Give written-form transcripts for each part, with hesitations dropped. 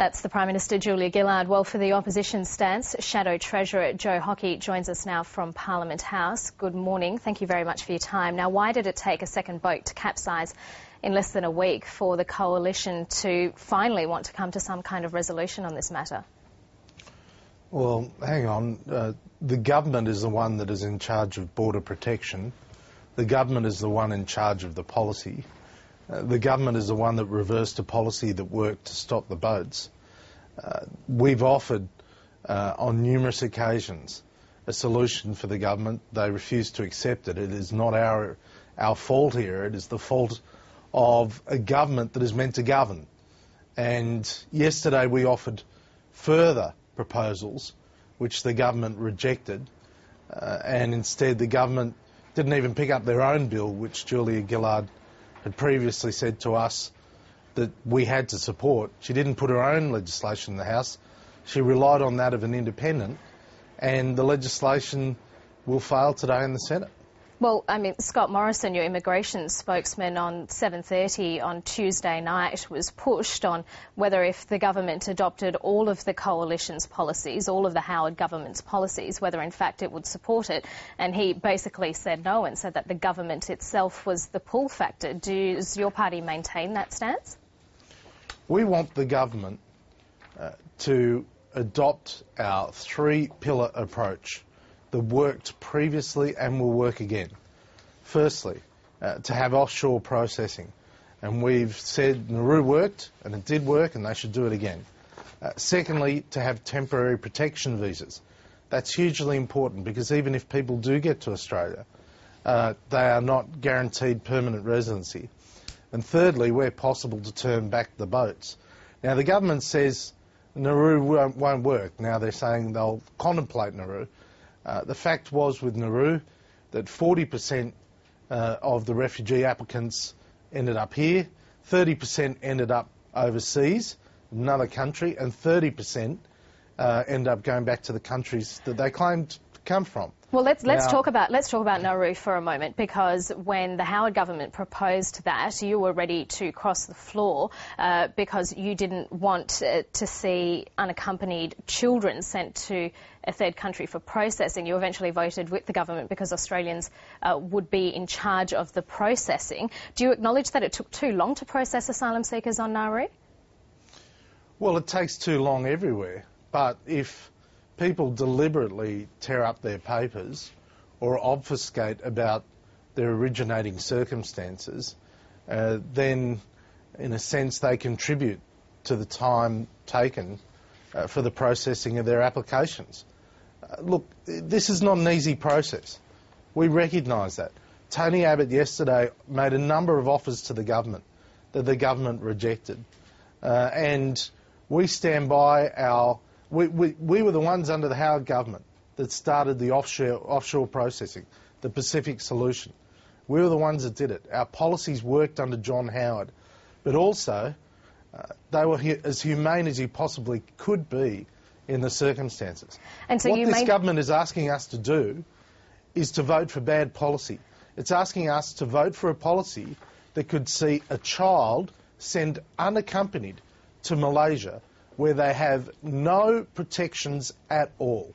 That's the Prime Minister, Julia Gillard. Well, for the opposition stance, Shadow Treasurer Joe Hockey joins us now from Parliament House. Good morning. Thank you very much for your time. Now, why did it take a second boat to capsize in less than a week for the coalition to finally want to come to some kind of resolution on this matter? Well, hang on. The government is the one that is in charge of border protection. The government is the one in charge of the policy. The government is the one that reversed a policy that worked to stop the boats. We've offered on numerous occasions a solution for the government. They refuse to accept it. It is not our fault here. It is the fault of a government that is meant to govern. And yesterday we offered further proposals which the government rejected, and instead the government didn't even pick up their own bill, which Julia Gillard had previously said to us that we had to support. She didn't put her own legislation in the House. She relied on that of an independent, and the legislation will fail today in the Senate. Well, I mean, Scott Morrison, your immigration spokesman, on 7:30 on Tuesday night was pushed on whether if the government adopted all of the coalition's policies, all of the Howard government's policies, whether in fact it would support it. And he basically said no and said that the government itself was the pull factor. Does your party maintain that stance? We want the government to adopt our three-pillar approach that worked previously and will work again. Firstly, to have offshore processing. And we've said Nauru worked, and it did work, and they should do it again. Secondly, to have temporary protection visas. That's hugely important because even if people do get to Australia, they are not guaranteed permanent residency. And thirdly, where possible, to turn back the boats. Now, the government says Nauru won't work. Now they're saying they'll contemplate Nauru. The fact was with Nauru that 40% of the refugee applicants ended up here, 30% ended up overseas, another country, and 30% ended up going back to the countries that they claimed to come from. Well, let's talk about Nauru for a moment, because when the Howard government proposed that, you were ready to cross the floor because you didn't want to see unaccompanied children sent to a third country for processing. You eventually voted with the government because Australians would be in charge of the processing. Do you acknowledge that it took too long to process asylum seekers on Nauru? Well, it takes too long everywhere, but if people deliberately tear up their papers or obfuscate about their originating circumstances, then in a sense they contribute to the time taken for the processing of their applications. Look, this is not an easy process. We recognise that. Tony Abbott yesterday made a number of offers to the government that the government rejected. And we stand by our... We were the ones under the Howard government that started the offshore processing, the Pacific solution. We were the ones that did it. Our policies worked under John Howard, but also they were as humane as you possibly could be in the circumstances. And so what this government is asking us to do is to vote for bad policy. It's asking us to vote for a policy that could see a child sent unaccompanied to Malaysia, where they have no protections at all.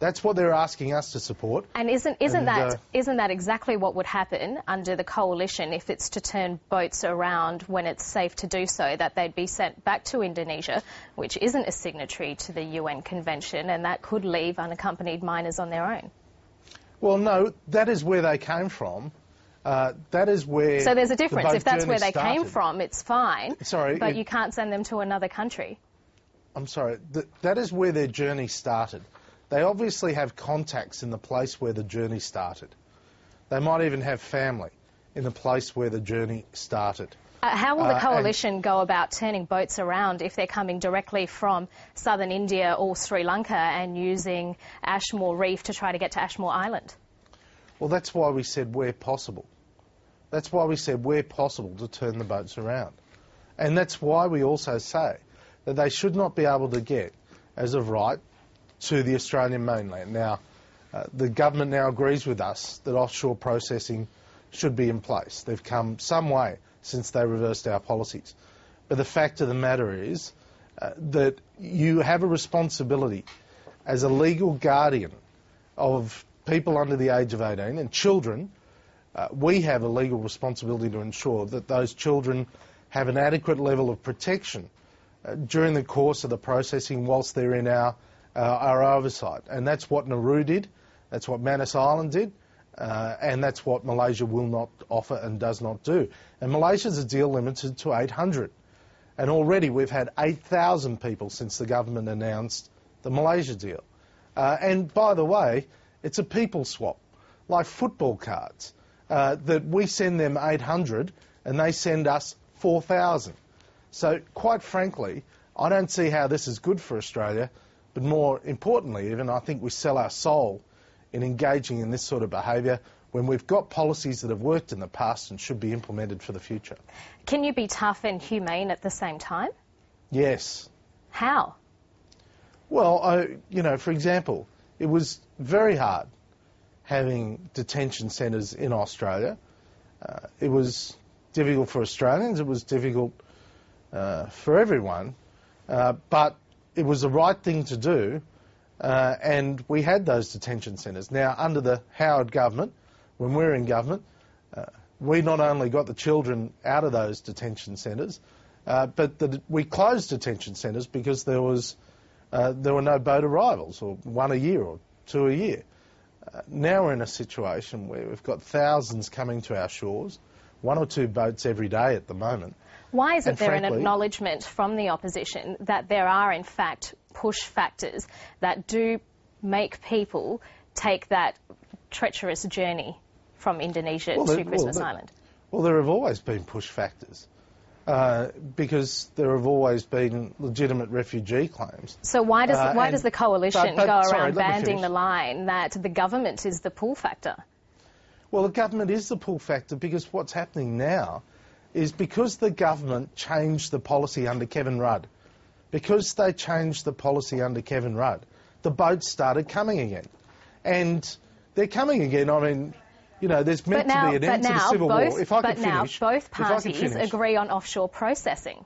That's what they're asking us to support. And isn't that exactly what would happen under the coalition if it's to turn boats around when it's safe to do so, that they'd be sent back to Indonesia, which isn't a signatory to the UN Convention, and that could leave unaccompanied minors on their own? Well, no, that is where they came from. That is where... So there's a difference. If that's where they came from, it's fine. Sorry, but you can't send them to another country. I'm sorry, that is where their journey started. They obviously have contacts in the place where the journey started. They might even have family in the place where the journey started. How will the coalition go about turning boats around if they're coming directly from southern India or Sri Lanka and using Ashmore Reef to try to get to Ashmore Island? Well, that's why we said where possible. That's why we said where possible to turn the boats around. And that's why we also say that they should not be able to get, as of right, to the Australian mainland. Now, the government now agrees with us that offshore processing should be in place. They've come some way since they reversed our policies. But the fact of the matter is that you have a responsibility as a legal guardian of people under the age of 18 and children. We have a legal responsibility to ensure that those children have an adequate level of protection during the course of the processing whilst they're in our oversight. And that's what Nauru did, that's what Manus Island did, and that's what Malaysia will not offer and does not do. And Malaysia's a deal limited to 800. And already we've had 8,000 people since the government announced the Malaysia deal. And by the way, it's a people swap, like football cards, that we send them 800 and they send us 4,000. So quite frankly, I don't see how this is good for Australia, but more importantly even, I think we sell our soul in engaging in this sort of behaviour when we've got policies that have worked in the past and should be implemented for the future. Can you be tough and humane at the same time? Yes. How? Well, you know, for example, it was very hard having detention centres in Australia. It was difficult for Australians, it was difficult for everyone, but it was the right thing to do, and we had those detention centres. Now, under the Howard government, when we were in government, we not only got the children out of those detention centres, but we closed detention centres because there were no boat arrivals, or one a year or two a year. Now we're in a situation where we've got thousands coming to our shores, one or two boats every day at the moment. Why isn't there an acknowledgement from the opposition that there are, in fact, push factors that do make people take that treacherous journey from Indonesia to Christmas Island? Well, there have always been push factors. Because there have always been legitimate refugee claims. So why does the coalition go around banding the line that the government is the pull factor? Well, the government is the pull factor because what's happening now is because the government changed the policy under Kevin Rudd, the boats started coming again. And they're coming again, I mean... You know, there's meant to be an end to the civil war. But now both parties agree on offshore processing.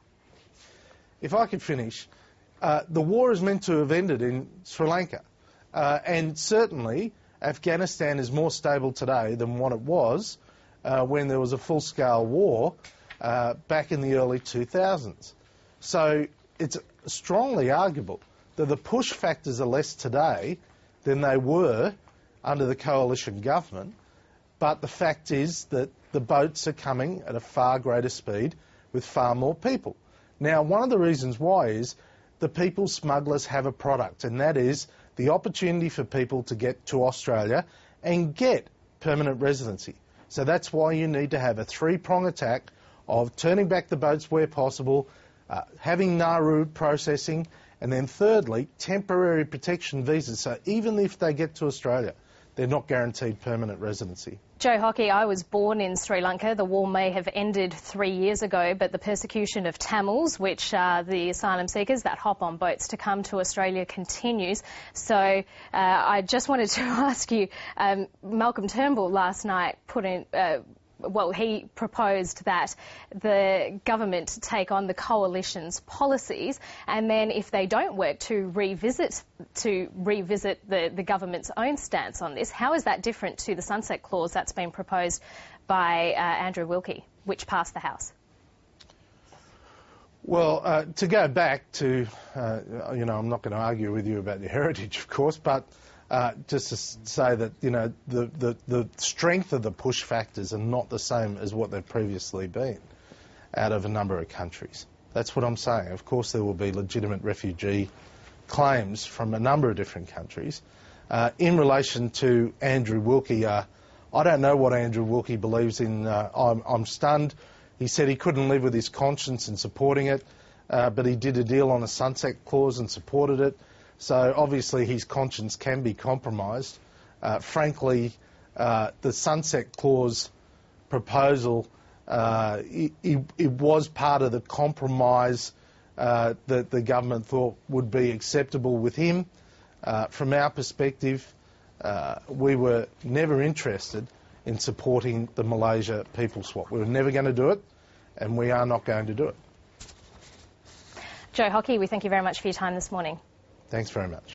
If I could finish, the war is meant to have ended in Sri Lanka. And certainly Afghanistan is more stable today than what it was when there was a full-scale war back in the early 2000s. So it's strongly arguable that the push factors are less today than they were under the coalition government. But the fact is that the boats are coming at a far greater speed with far more people. Now, one of the reasons why is the people smugglers have a product, and that is the opportunity for people to get to Australia and get permanent residency. So that's why you need to have a three-prong attack of turning back the boats where possible, having Nauru processing, and then thirdly, temporary protection visas. So even if they get to Australia, they're not guaranteed permanent residency. Joe Hockey, I was born in Sri Lanka. The war may have ended 3 years ago, but the persecution of Tamils, which are the asylum seekers that hop on boats to come to Australia, continues. So I just wanted to ask you, Malcolm Turnbull last night put in... well, he proposed that the government take on the coalition's policies, and then if they don't work, to revisit the government's own stance on this. How is that different to the sunset clause that's been proposed by Andrew Wilkie, which passed the House? Well, to go back to, you know, I'm not going to argue with you about your heritage, of course, but... just to say that, you know, the strength of the push factors are not the same as what they've previously been out of a number of countries. That's what I'm saying. Of course there will be legitimate refugee claims from a number of different countries. In relation to Andrew Wilkie, I don't know what Andrew Wilkie believes in. I'm stunned. He said he couldn't live with his conscience in supporting it, but he did a deal on a sunset clause and supported it. So obviously his conscience can be compromised. Frankly, the sunset clause proposal, it was part of the compromise that the government thought would be acceptable with him. From our perspective, we were never interested in supporting the Malaysia people swap. We were never going to do it, and we are not going to do it. Joe Hockey, we thank you very much for your time this morning. Thanks very much.